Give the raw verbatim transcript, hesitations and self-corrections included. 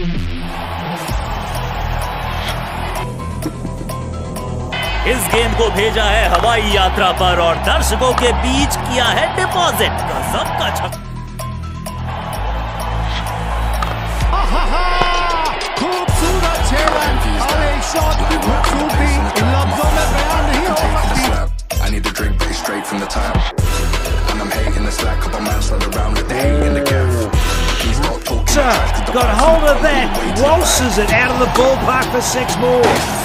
इस गेम को भेजा है हवाई यात्रा पर और दर्शकों के बीच किया है डिपॉजिट। गजब का छक्का, खूबसूरत छक्का और एक शॉट की खूबसूरती लफ्जों में बयान नहीं हो सकती। I need to drink pretty straight from the top and I'm hating the slack up on my side around with the hay in the calf. He's got hold of that, waltzes it out of the ballpark for six more.